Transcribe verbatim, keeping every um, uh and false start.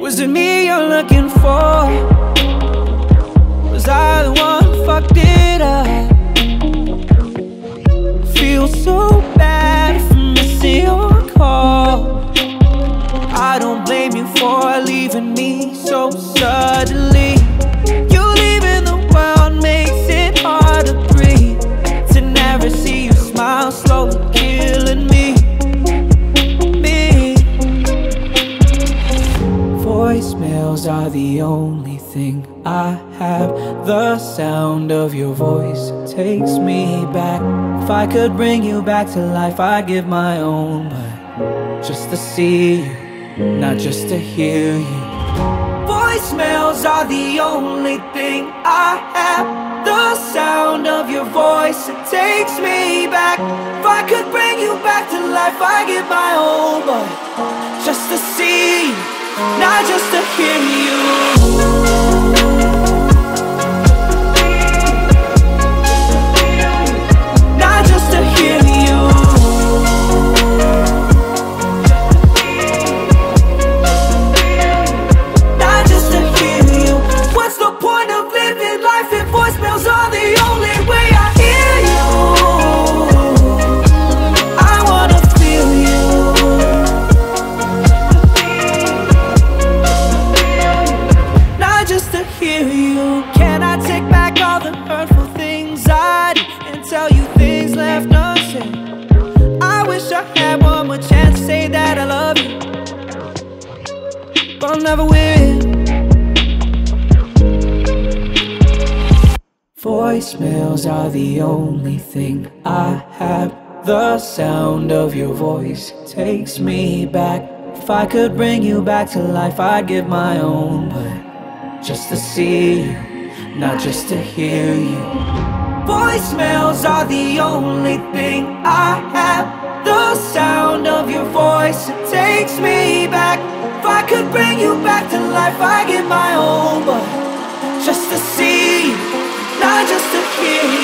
Was it me you're looking for? Was I the one who fucked it up? Feel so bad for missing your call. I don't blame you for leaving me so suddenly. You leaving the world makes it hard to breathe. To never see you smile slowly killing me. Voicemails are the only thing I have. The sound of your voice takes me back. If I could bring you back to life, I'd give my own blood just to see you, not just to hear you. Voicemails are the only thing I have. The sound of your voice, it takes me back. If I could bring you back to life, I'd give my own blood just to see you, not just to hear you. Never win. Voicemails are the only thing I have. The sound of your voice takes me back. If I could bring you back to life, I'd give my own blood just to see you, not just to hear you. Voicemails are the only thing I have. The sound of your voice, it takes me back. If I could bring you back to life, I'd give my own blood just to see you, not just to hear you.